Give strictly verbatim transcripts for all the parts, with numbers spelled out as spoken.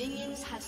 Minions have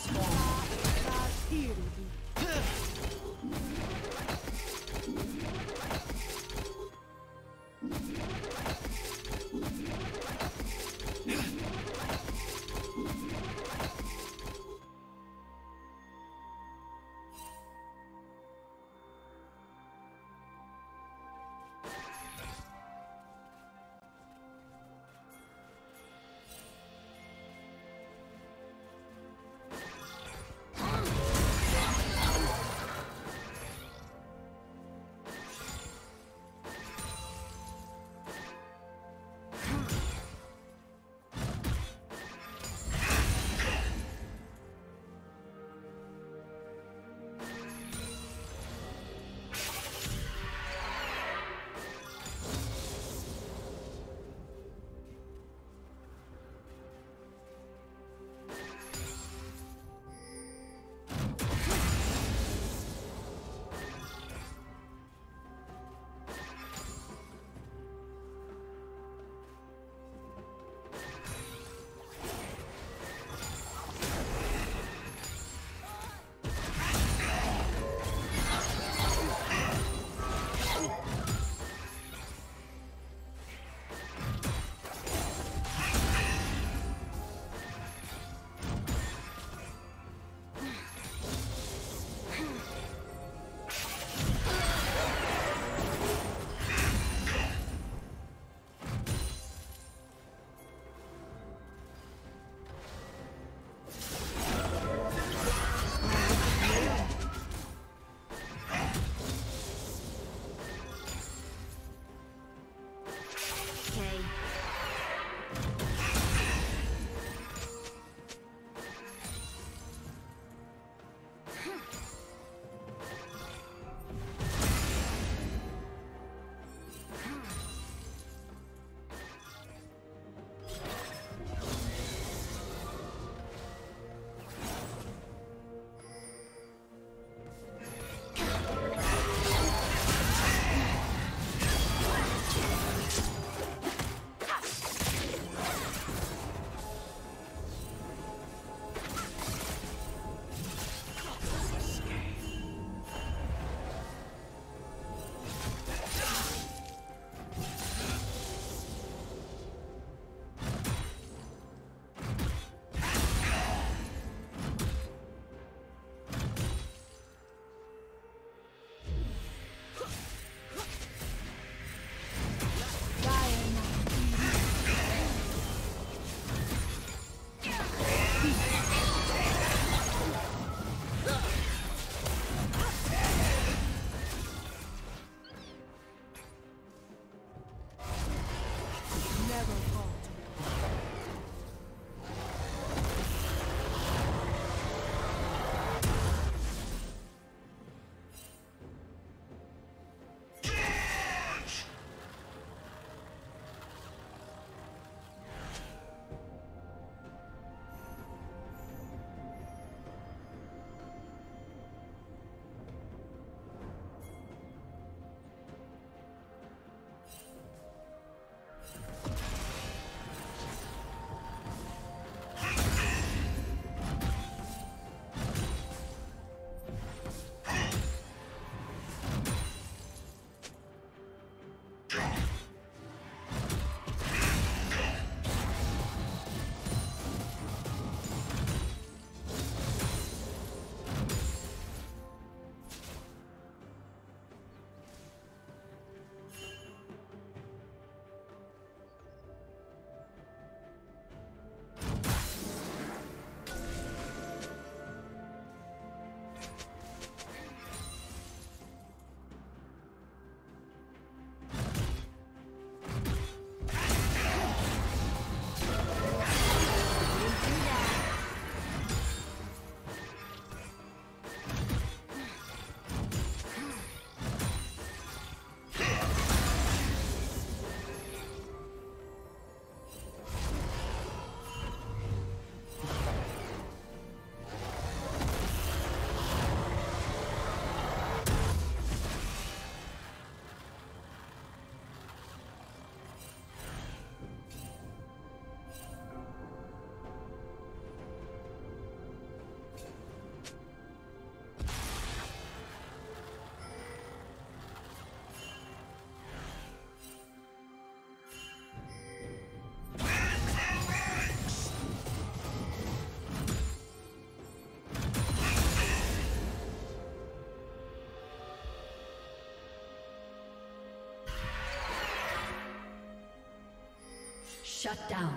Shut down.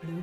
Blue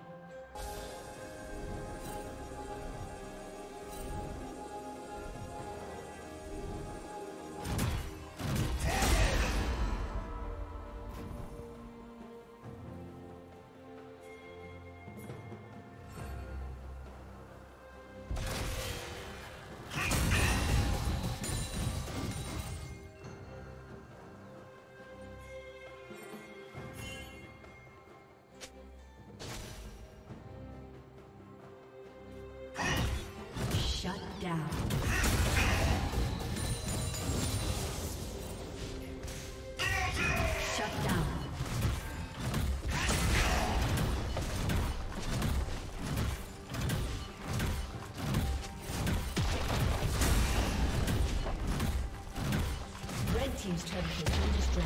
Shut down. Shut down. Red team's turret has been destroyed.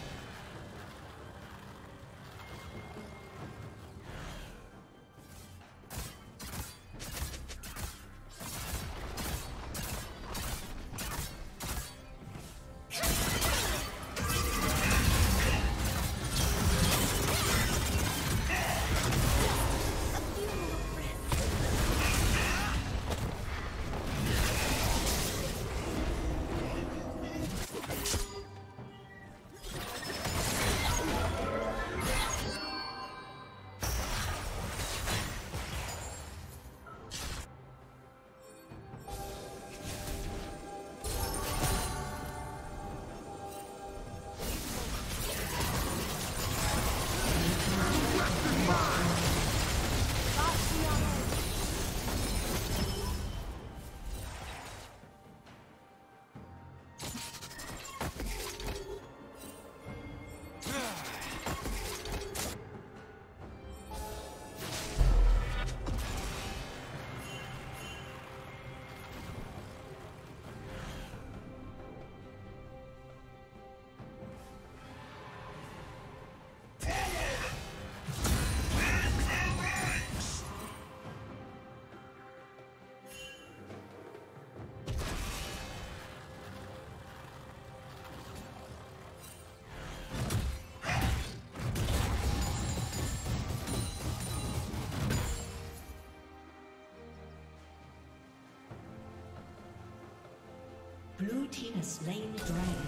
Blue team has slain the dragon.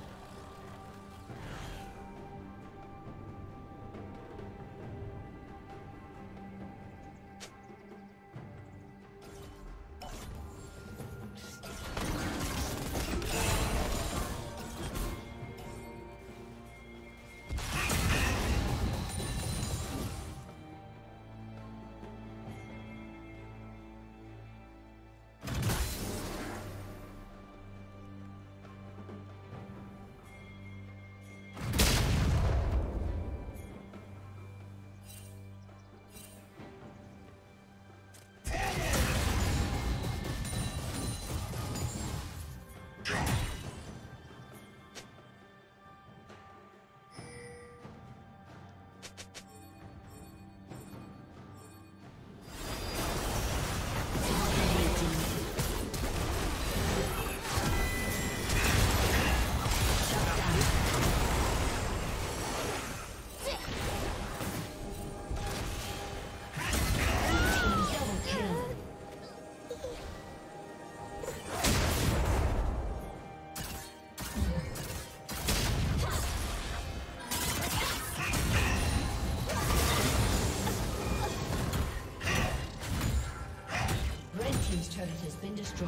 Destroyed.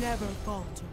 Never falter.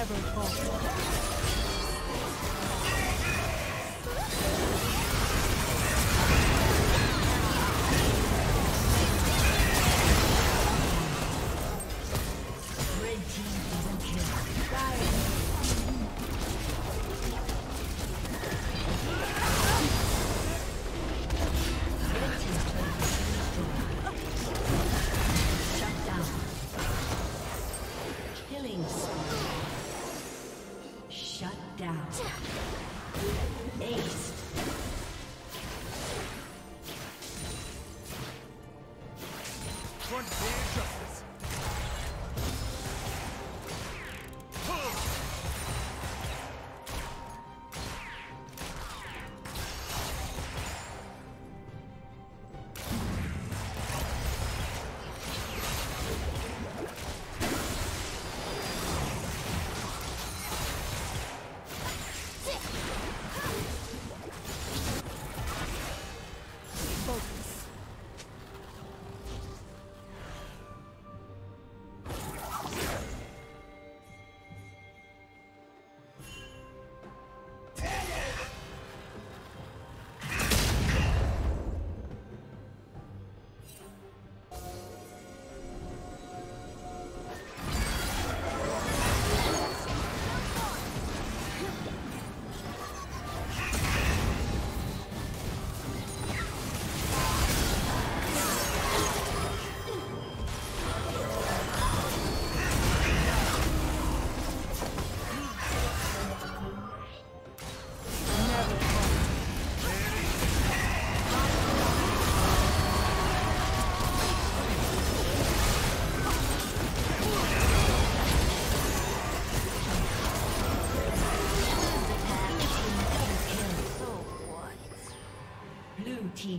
never fall.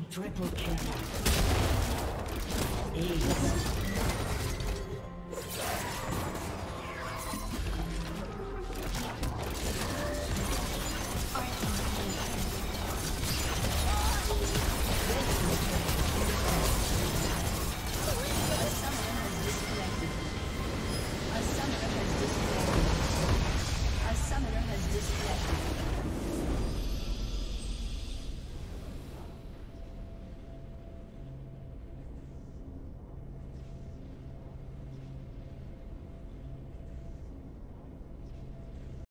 Triple kill. Ace.